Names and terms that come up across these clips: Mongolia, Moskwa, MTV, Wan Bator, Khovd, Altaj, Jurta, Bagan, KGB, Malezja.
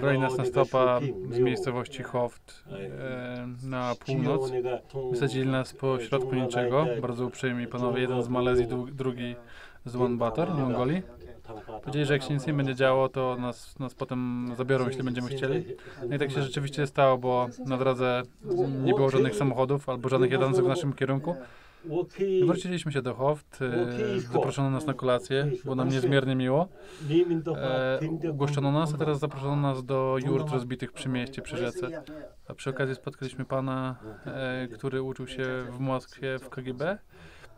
Broni nas na stopa z miejscowości Khovd na północ. Wysadzili nas po środku niczego, bardzo uprzejmi panowie, jeden z Malezji, drugi z Wan Bator, z Mongolii. Powiedzieli, że jak się nic nie będzie działo, to nas potem zabiorą, jeśli będziemy chcieli. No i tak się rzeczywiście stało, bo na drodze nie było żadnych samochodów albo żadnych jadących w naszym kierunku. Wróciliśmy się do Khovd, zaproszono nas na kolację, było nam niezmiernie miło. Ogłoszczono nas, a teraz zaproszono nas do jurt rozbitych przy mieście, przy rzece. A przy okazji spotkaliśmy pana, który uczył się w Moskwie w KGB.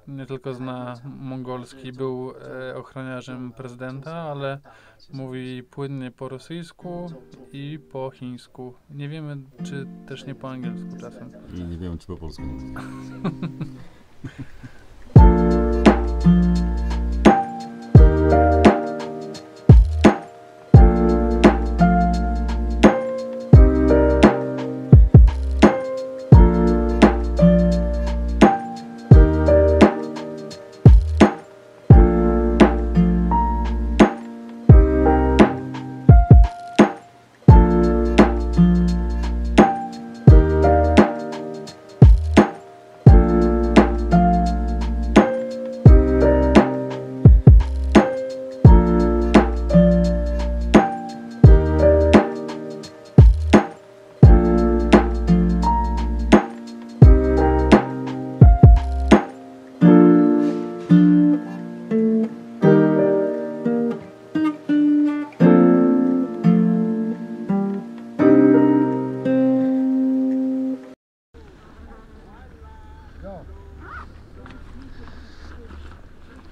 Nie tylko zna mongolski, był ochroniarzem prezydenta, ale mówi płynnie po rosyjsku i po chińsku. Nie wiemy, czy też nie po angielsku czasem. Nie wiem, czy po polsku.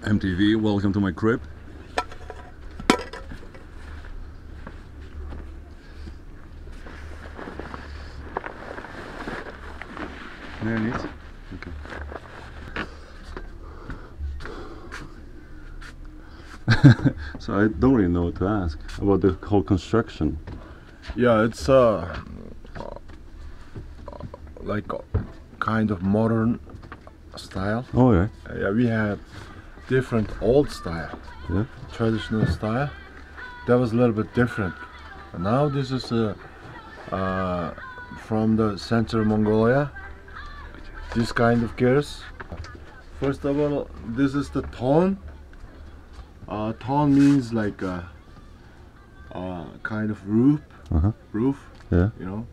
MTV, welcome to my crib. No need? Okay. So I don't really know what to ask about the whole construction. Yeah, it's like kind of modern style. Oh yeah. Yeah, we had different old style, yeah. Traditional style, that was a little bit different. And now this is from the central Mongolia, this kind of gears. First of all, this is the tone. Tone means like a kind of roof, roof, yeah. You know.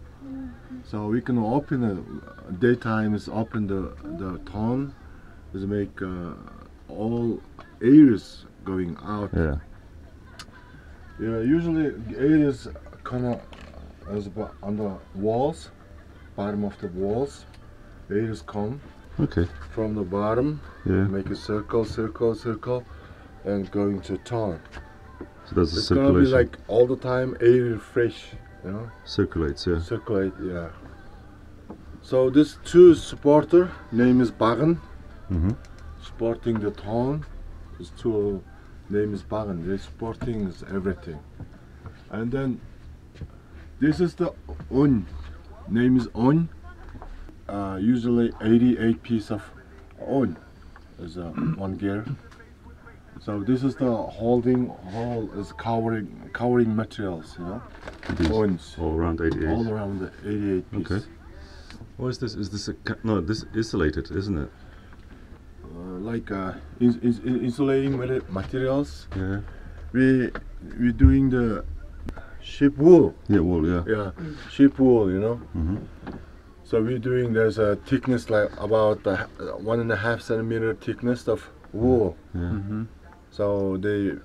So we can open it, daytime is open the tone, is make all areas going out. Yeah. Yeah. Usually areas come as on the walls, bottom of the walls. Areas come. Okay. From the bottom. Yeah. Make a circle, circle, circle, and going to town. So that's a circulation. It's gonna be like all the time air fresh. You know. Circulates. Yeah. Circulate. Yeah. So this two supporter name is Bagan. Supporting the town, his two name is Bagan. They're supporting is everything. And then this is the on, name is on. Usually 88 piece of on is one gear. So this is the holding hall is covering materials, you know. Ons. All around 88. All around the 88 piece. Okay. What is this? Is this a no? This is isolated, isn't it? Like insulating materials. Yeah. We doing the sheep wool. Yeah, wool. Yeah. Yeah, sheep wool. You know. So we're doing there's a thickness like about 1.5 centimeter thickness of wool. Yeah. So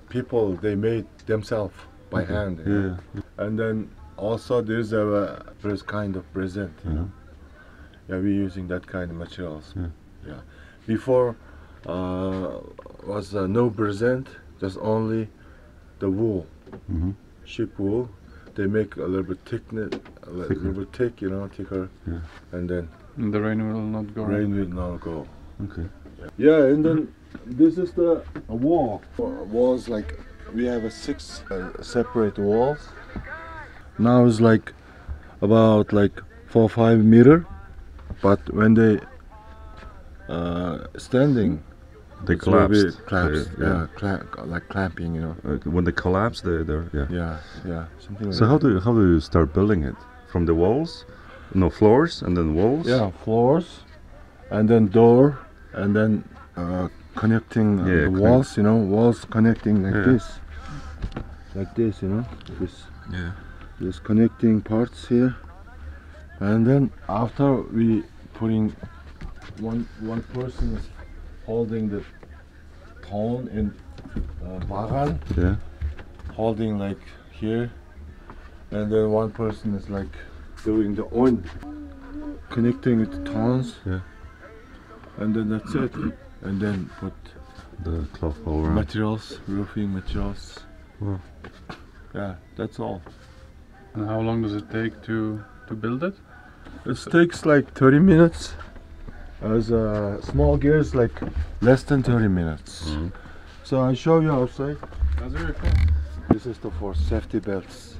people made themselves by hand. Yeah. And then also there's a first kind of present. You know. Yeah, we're using that kind of materials. Yeah. Yeah. Before was no present, just only the wool, sheep wool. They make a little bit thickness, a little bit thick, you know, thicker. Yeah. And then and the rain will not go. Rain will not go. Okay. Yeah, yeah, and then this is the wall. Walls like we have a 6 separate walls. Now it's like about like 4 or 5 meters, but when they standing They collapsed. Like clamping, you know. When they collapsed, something so like that. How do you start building it? From the walls? No, floors and then walls? Yeah, floors and then door and then connecting the walls, you know, walls connecting like this. Like this, you know, this. Yeah. This connecting parts here. And then after we putting one person is holding the tone in Bagan, holding like here, and then one person is like doing the own, connecting with the tones, and then that's it, and then put the cloth over materials, roofing materials, that's all. And how long does it take to build it? It takes like 30 minutes. As small gears, like less than 30 minutes. So I show you outside. That's very cool. This is for safety belts.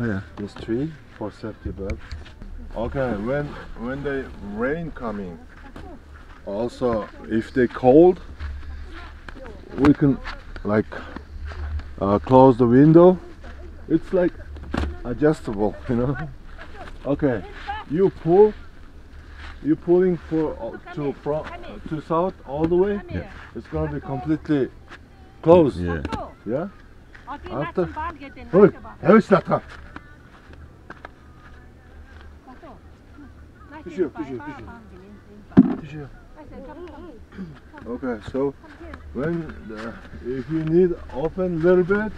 Oh yeah. This tree for safety belt. Okay, when the rain coming, also if they cold, we can like close the window. It's like adjustable, you know. Okay, you pull. You're pulling to south all the way. Yeah. It's gonna be completely closed. Yeah. Yeah. After. Okay. So when if you need open a little bit.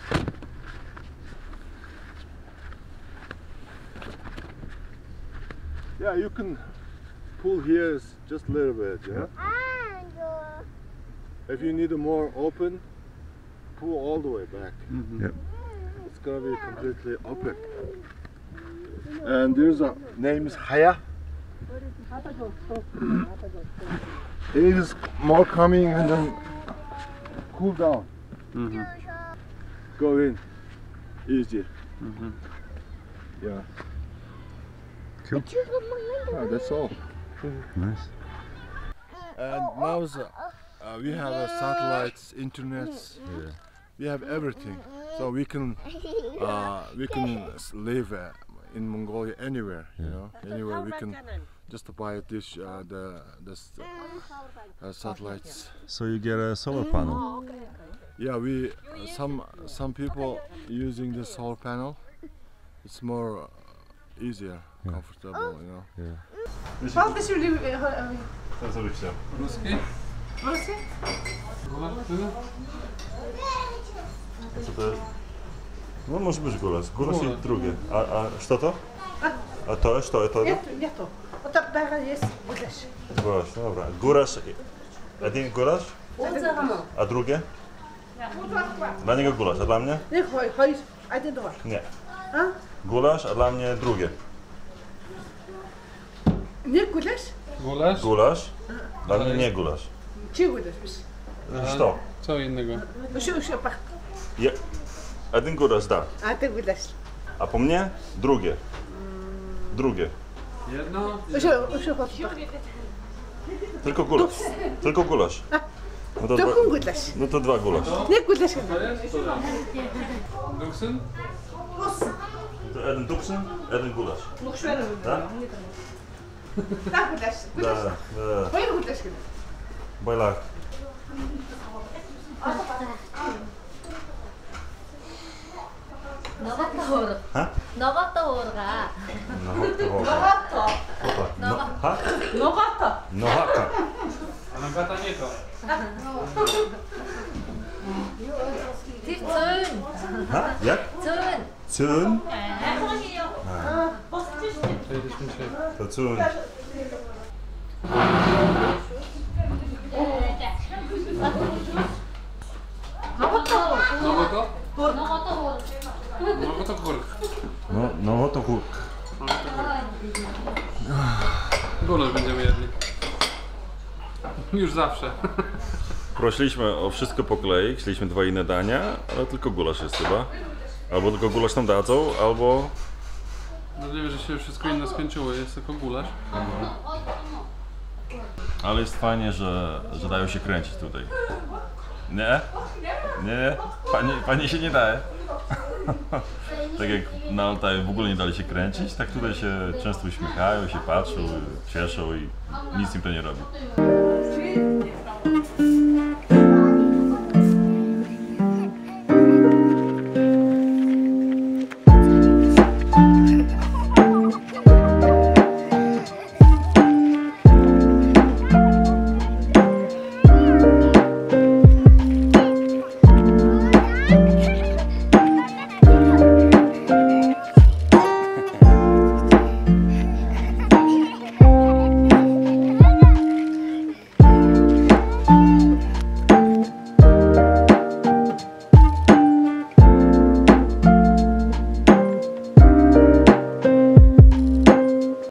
Yeah, you can. Pull here is just a little bit, if you need a more open, pull all the way back. It's gonna be completely open. And there's a name is Haya. It is more coming and then cool down. Go in easy. Yeah. Cool. Oh, that's all. Nice. And now we have satellites, internet, we have everything, so we can live in Mongolia anywhere, you know, anywhere we can just buy this satellites. So you get a solar panel? Yeah, we some people using the solar panel. It's more easier, comfortable, you know. Папа, ты сюда говоришь? Русский? Русский? Co to jest? No może być góras. Góras i drugie. A co to? A to jest? To? Nie, nie to. O to jest góras. Góras, dobra. Góras. Один góras? A drugie? Dla niego góras, a dla mnie? Nie, chodź. Один, dwa. Nie. Góras, a dla mnie drugie. Nie gulasz? Gulasz? Gulasz? Dla mnie nie gulasz. Czy gulasz? Co? Co innego? Jeden gulasz, da. A ty gulasz. A po mnie drugie. Drugie. Jedno? Tylko gulasz. Tylko gulasz. No to gulasz. No to dwa gulasz. Nie gulasz. Duksyn? Jeden duksyn, jeden gulasz. Tak? Да, гуляшь, гуляшь. Да, да. Бойлах гуляшь. Бойлах. Новатор. А? Новаторга. Новатор. Новатор. Новатор. Новатор. Новатор нету. Цюн. А? Як? Цюн. Цюн. To co? No to kurk. Gulasz będziemy jedli. Już zawsze. Prosiliśmy o wszystko po kolei, chcieliśmy dwa inne dania, ale tylko gulasz jest chyba. Albo tylko gulasz nam dadzą, albo... Możliwe, że się wszystko inne skończyło, jest tylko gulasz. Ale jest fajnie, że dają się kręcić tutaj. Nie? Nie? Pani się nie daje. Tak jak na Altaju w ogóle nie dali się kręcić, tak tutaj się często uśmiechają, się patrzą, cieszą i nic im to nie robi.